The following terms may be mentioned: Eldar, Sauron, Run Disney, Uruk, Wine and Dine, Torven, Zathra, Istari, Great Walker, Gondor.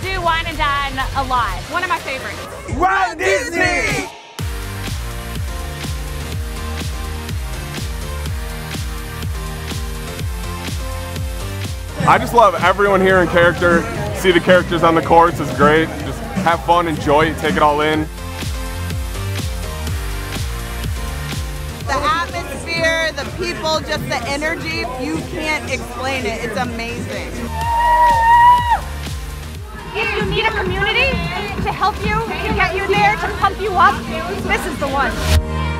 do Wine and Dine alive. One of my favorites. Run Disney! I just love everyone here in character. See the characters on the course is great. Just have fun, enjoy it, take it all in. The atmosphere, the people, just the energy, you can't explain it. It's amazing. If you need a community to help you, to get you there, to pump you up, this is the one.